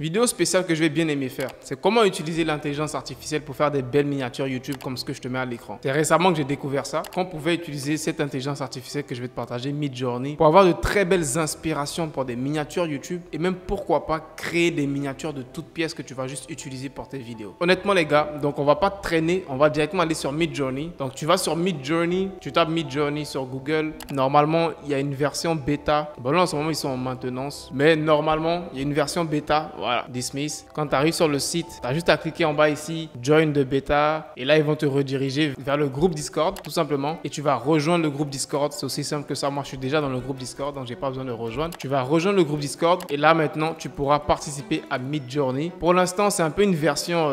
Vidéo spéciale que je vais bien aimer faire, c'est comment utiliser l'intelligence artificielle pour faire des belles miniatures YouTube comme ce que je te mets à l'écran. C'est récemment que j'ai découvert ça, qu'on pouvait utiliser cette intelligence artificielle que je vais te partager, Midjourney, pour avoir de très belles inspirations pour des miniatures YouTube et même pourquoi pas créer des miniatures de toutes pièces que tu vas juste utiliser pour tes vidéos. Honnêtement les gars, donc on va pas traîner, on va directement aller sur Midjourney. Donc tu vas sur Midjourney, tu tapes Midjourney sur Google. Normalement, il y a une version bêta. Bon là en ce moment ils sont en maintenance, mais normalement, il y a une version bêta. Voilà, dismiss. Quand tu arrives sur le site, tu as juste à cliquer en bas ici, join the beta. Et là, ils vont te rediriger vers le groupe Discord, tout simplement. Et tu vas rejoindre le groupe Discord. C'est aussi simple que ça. Moi, je suis déjà dans le groupe Discord, donc j'ai pas besoin de rejoindre. Tu vas rejoindre le groupe Discord. Et là, maintenant, tu pourras participer à Midjourney. Pour l'instant, c'est un peu une version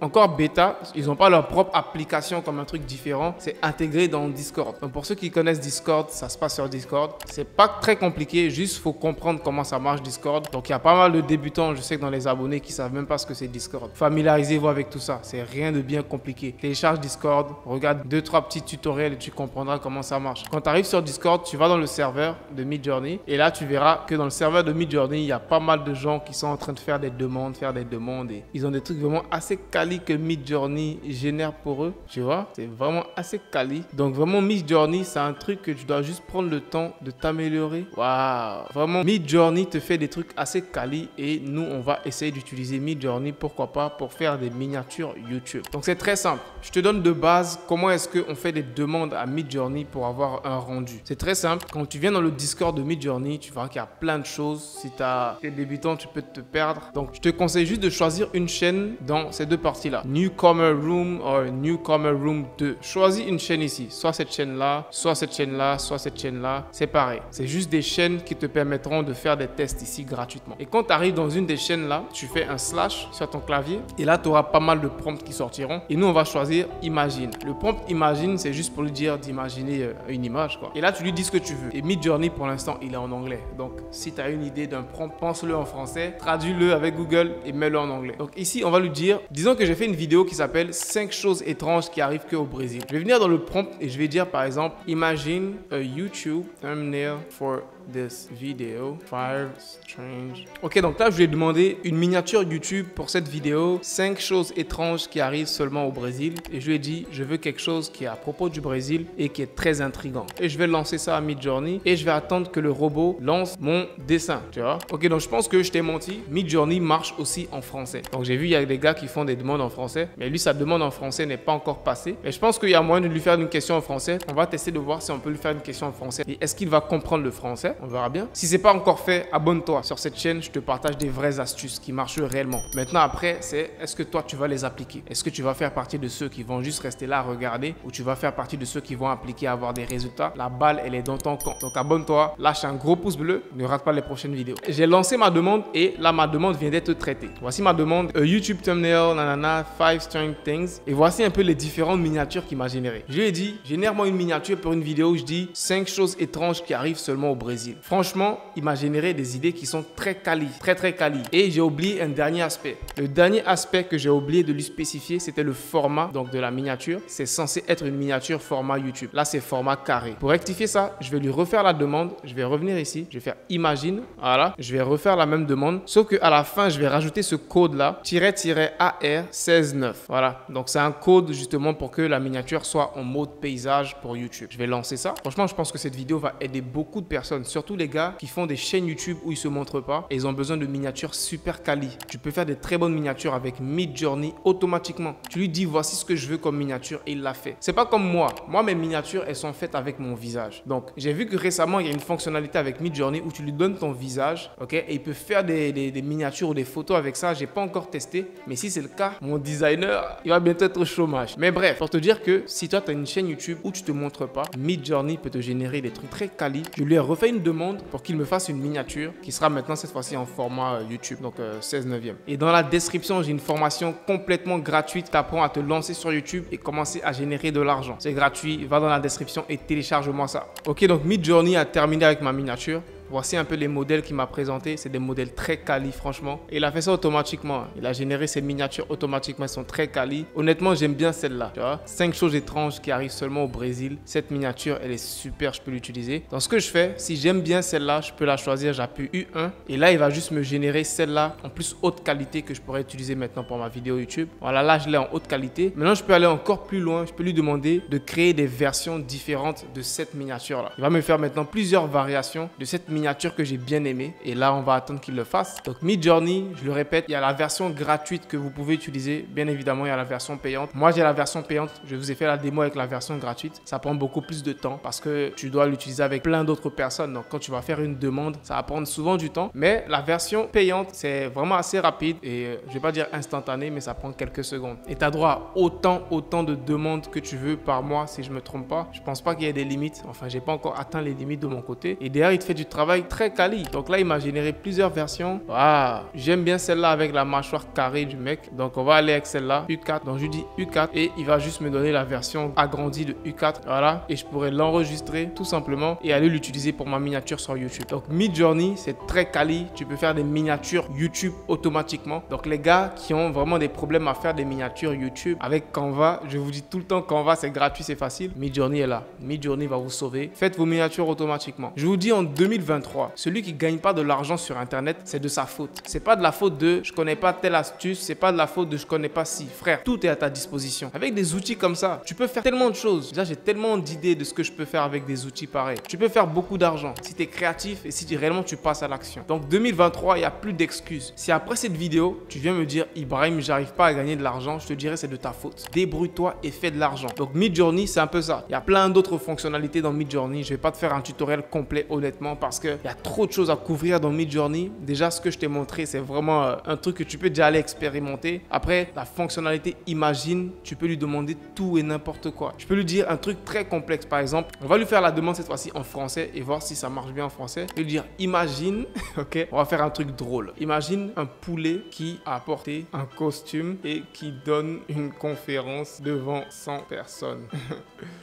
encore bêta. Ils n'ont pas leur propre application comme un truc différent. C'est intégré dans Discord. Donc, pour ceux qui connaissent Discord, ça se passe sur Discord. C'est pas très compliqué. Juste, faut comprendre comment ça marche Discord. Donc, il y a pas mal de débutants, je sais, dans les abonnés qui savent même pas ce que c'est Discord. Familiarisez-vous avec tout ça, c'est rien de bien compliqué. Télécharge Discord, regarde 2-3 petits tutoriels et tu comprendras comment ça marche. Quand tu arrives sur Discord, tu vas dans le serveur de Midjourney et là tu verras que dans le serveur de Midjourney, il y a pas mal de gens qui sont en train de faire des demandes et ils ont des trucs vraiment assez quali que Midjourney génère pour eux, tu vois? C'est vraiment assez quali. Donc vraiment Midjourney, c'est un truc que tu dois juste prendre le temps de t'améliorer. Waouh! Vraiment Midjourney te fait des trucs assez quali et nous on va essayer d'utiliser Midjourney, pourquoi pas, pour faire des miniatures YouTube. Donc c'est très simple. Je te donne de base comment est-ce qu'on fait des demandes à Midjourney pour avoir un rendu. C'est très simple. Quand tu viens dans le Discord de Midjourney, tu verras qu'il y a plein de choses. Si tu es débutant, tu peux te perdre. Donc je te conseille juste de choisir une chaîne dans ces deux parties-là. Newcomer Room ou Newcomer Room 2. Choisis une chaîne ici. Soit cette chaîne-là, soit cette chaîne-là, soit cette chaîne-là. C'est pareil. C'est juste des chaînes qui te permettront de faire des tests ici gratuitement. Et quand tu arrives dans une des chaîne là, tu fais un slash sur ton clavier et là tu auras pas mal de prompts qui sortiront et nous on va choisir imagine. Le prompt imagine, c'est juste pour lui dire d'imaginer une image quoi. Et là tu lui dis ce que tu veux. Et Midjourney pour l'instant il est en anglais, donc si tu as une idée d'un prompt, pense-le en français, traduis-le avec Google et mets-le en anglais. Donc ici on va lui dire, disons que j'ai fait une vidéo qui s'appelle 5 choses étranges qui arrivent que au Brésil. Je vais venir dans le prompt et je vais dire par exemple imagine a YouTube thumbnail for this video, 5 strange. Ok, donc là je lui ai demandé une miniature YouTube pour cette vidéo, 5 choses étranges qui arrivent seulement au Brésil, et je lui ai dit je veux quelque chose qui est à propos du Brésil et qui est très intriguant. Et je vais lancer ça à Midjourney et je vais attendre que le robot lance mon dessin, tu vois. Ok, donc je pense que je t'ai menti, Midjourney marche aussi en français. Donc j'ai vu il y a des gars qui font des demandes en français, mais lui sa demande en français n'est pas encore passée. Mais je pense qu'il y a moyen de lui faire une question en français. On va tester de voir si on peut lui faire une question en français et est-ce qu'il va comprendre le français. On verra bien. Si c'est pas encore fait, abonne-toi sur cette chaîne. Je te partage des vraies astuces qui marchent réellement. Maintenant après, c'est est-ce que toi tu vas les appliquer? Est-ce que tu vas faire partie de ceux qui vont juste rester là à regarder ou tu vas faire partie de ceux qui vont appliquer, avoir des résultats? La balle elle est dans ton camp. Donc abonne-toi, lâche un gros pouce bleu, ne rate pas les prochaines vidéos. J'ai lancé ma demande et là ma demande vient d'être traitée. Voici ma demande, a YouTube thumbnail, nanana, 5 string things. Et voici un peu les différentes miniatures qu'il m'a générées. Je lui ai dit, génère-moi une miniature pour une vidéo où je dis 5 choses étranges qui arrivent seulement au Brésil. Franchement, il m'a généré des idées qui sont très quali, très quali. Et j'ai oublié un dernier aspect. Le dernier aspect que j'ai oublié de lui spécifier, c'était le format donc de la miniature. C'est censé être une miniature format YouTube. Là, c'est format carré. Pour rectifier ça, je vais lui refaire la demande. Je vais revenir ici. Je vais faire imagine. Voilà. Je vais refaire la même demande. Sauf qu'à la fin, je vais rajouter ce code-là, --AR169. Voilà. Donc, c'est un code justement pour que la miniature soit en mode paysage pour YouTube. Je vais lancer ça. Franchement, je pense que cette vidéo va aider beaucoup de personnes. Surtout les gars qui font des chaînes YouTube où ils se montrent pas et ils ont besoin de miniatures super quali. Tu peux faire des très bonnes miniatures avec Midjourney automatiquement. Tu lui dis voici ce que je veux comme miniature et il l'a fait. C'est pas comme moi. Moi mes miniatures elles sont faites avec mon visage. Donc j'ai vu que récemment il y a une fonctionnalité avec Midjourney où tu lui donnes ton visage, ok, et il peut faire des miniatures ou des photos avec ça. J'ai pas encore testé, mais si c'est le cas, mon designer il va bientôt être au chômage. Mais bref, pour te dire que si toi tu as une chaîne YouTube où tu te montres pas, Midjourney peut te générer des trucs très quali. Je lui ai refait une demande pour qu'il me fasse une miniature qui sera maintenant cette fois-ci en format YouTube, donc 16/9. Et dans la description, j'ai une formation complètement gratuite. T'apprends à te lancer sur YouTube et commencer à générer de l'argent. C'est gratuit, va dans la description et télécharge-moi ça. Ok, donc Midjourney a terminé avec ma miniature. Voici un peu les modèles qu'il m'a présentés. C'est des modèles très quali, franchement. Il a fait ça automatiquement. Il a généré ses miniatures automatiquement. Elles sont très quali. Honnêtement, j'aime bien celle-là. Tu vois, 5 choses étranges qui arrivent seulement au Brésil. Cette miniature, elle est super. Je peux l'utiliser. Dans ce que je fais, si j'aime bien celle-là, je peux la choisir. J'appuie U1. Et là, il va juste me générer celle-là en plus haute qualité que je pourrais utiliser maintenant pour ma vidéo YouTube. Voilà, là, je l'ai en haute qualité. Maintenant, je peux aller encore plus loin. Je peux lui demander de créer des versions différentes de cette miniature-là. Il va me faire maintenant plusieurs variations de cette miniature que j'ai bien aimée. Et là, on va attendre qu'il le fasse. Donc, Midjourney, je le répète, il y a la version gratuite que vous pouvez utiliser. Bien évidemment, il y a la version payante. Moi, j'ai la version payante. Je vous ai fait la démo avec la version gratuite. Ça prend beaucoup plus de temps parce que tu dois l'utiliser avec plein d'autres personnes. Donc, quand tu vas faire une demande, ça va prendre souvent du temps. Mais la version payante, c'est vraiment assez rapide et je vais pas dire instantané, mais ça prend quelques secondes. Et tu as droit à autant de demandes que tu veux par mois, si je me trompe pas. Je pense pas qu'il y ait des limites. Enfin, j'ai pas encore atteint les limites de mon côté. Et derrière, il te fait du travail très quali. Donc là, il m'a généré plusieurs versions. Ah, j'aime bien celle-là avec la mâchoire carrée du mec. Donc on va aller avec celle-là, U4. Donc je dis U4 et il va juste me donner la version agrandie de U4. Voilà. Et je pourrais l'enregistrer tout simplement et aller l'utiliser pour ma miniature sur YouTube. Donc Midjourney, c'est très quali. Tu peux faire des miniatures YouTube automatiquement. Donc les gars qui ont vraiment des problèmes à faire des miniatures YouTube avec Canva, je vous dis tout le temps Canva, c'est gratuit, c'est facile. Midjourney est là. Midjourney va vous sauver. Faites vos miniatures automatiquement. Je vous dis en 2023, celui qui gagne pas de l'argent sur internet, c'est de sa faute. C'est pas de la faute de je connais pas telle astuce, c'est pas de la faute de je connais pas si. Frère, tout est à ta disposition. Avec des outils comme ça, tu peux faire tellement de choses. Déjà, j'ai tellement d'idées de ce que je peux faire avec des outils pareils. Tu peux faire beaucoup d'argent si tu es créatif et si réellement tu passes à l'action. Donc 2023, il n'y a plus d'excuses. Si après cette vidéo, tu viens me dire Ibrahim, j'arrive pas à gagner de l'argent, je te dirais c'est de ta faute. Débrouille-toi et fais de l'argent. Donc Midjourney, c'est un peu ça. Il y a plein d'autres fonctionnalités dans Midjourney. Je vais pas te faire un tutoriel complet honnêtement parce qu'il y a trop de choses à couvrir dans Midjourney. Déjà, ce que je t'ai montré, c'est vraiment un truc que tu peux déjà aller expérimenter. Après, la fonctionnalité imagine, tu peux lui demander tout et n'importe quoi. Je peux lui dire un truc très complexe par exemple. On va lui faire la demande cette fois-ci en français et voir si ça marche bien en français. Je vais lui dire imagine, ok, on va faire un truc drôle. Imagine un poulet qui a porté un costume et qui donne une conférence devant 100 personnes.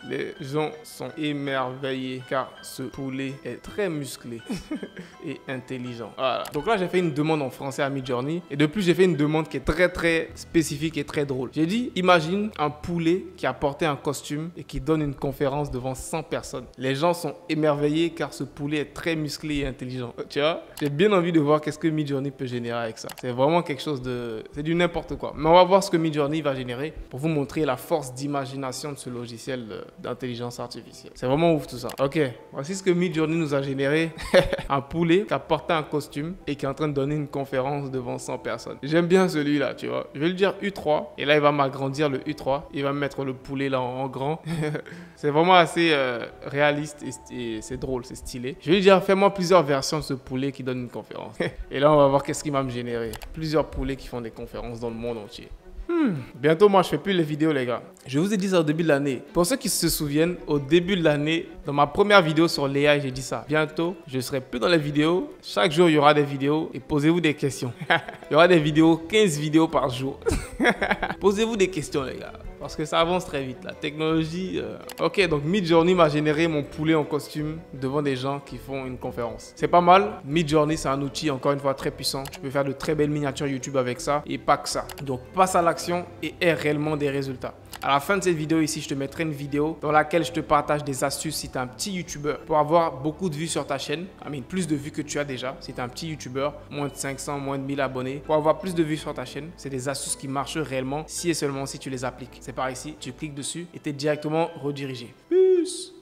Les gens sont émerveillés car ce poulet est très musclé et intelligent. Voilà. Donc là, j'ai fait une demande en français à Midjourney et de plus, j'ai fait une demande qui est très spécifique et très drôle. J'ai dit, imagine un poulet qui a porté un costume et qui donne une conférence devant 100 personnes. Les gens sont émerveillés car ce poulet est très musclé et intelligent. Tu vois, j'ai bien envie de voir qu'est-ce que Midjourney peut générer avec ça. C'est vraiment quelque chose de... c'est du n'importe quoi. Mais on va voir ce que Midjourney va générer pour vous montrer la force d'imagination de ce logiciel d'intelligence artificielle. C'est vraiment ouf tout ça. Ok, voici ce que Midjourney nous a généré. Un poulet qui a porté un costume et qui est en train de donner une conférence devant 100 personnes. J'aime bien celui-là, tu vois. Je vais lui dire U3 et là, il va m'agrandir le U3. Il va me mettre le poulet là en grand. C'est vraiment assez réaliste et c'est drôle, c'est stylé. Je vais lui dire, fais-moi plusieurs versions de ce poulet qui donne une conférence. Et là, on va voir qu'est-ce qui va me générer. Plusieurs poulets qui font des conférences dans le monde entier. Bientôt, moi, je fais plus les vidéos, les gars. Je vous ai dit ça au début de l'année. Pour ceux qui se souviennent, au début de l'année, dans ma première vidéo sur l'AI, j'ai dit ça. Bientôt, je serai plus dans les vidéos. Chaque jour, il y aura des vidéos et posez-vous des questions. Il y aura des vidéos, 15 vidéos par jour. Posez-vous des questions, les gars. Parce que ça avance très vite, la technologie... Ok, donc Midjourney m'a généré mon poulet en costume devant des gens qui font une conférence. C'est pas mal. Midjourney, c'est un outil, encore une fois, très puissant. Tu peux faire de très belles miniatures YouTube avec ça et pas que ça. Donc, passe à l'action et aie réellement des résultats. À la fin de cette vidéo ici, je te mettrai une vidéo dans laquelle je te partage des astuces si tu es un petit youtubeur pour avoir beaucoup de vues sur ta chaîne. Plus de vues que tu as déjà. Si tu es un petit youtubeur, moins de 500, moins de 1000 abonnés. Pour avoir plus de vues sur ta chaîne, c'est des astuces qui marchent réellement si et seulement si tu les appliques. C'est par ici, tu cliques dessus et tu es directement redirigé. Peace!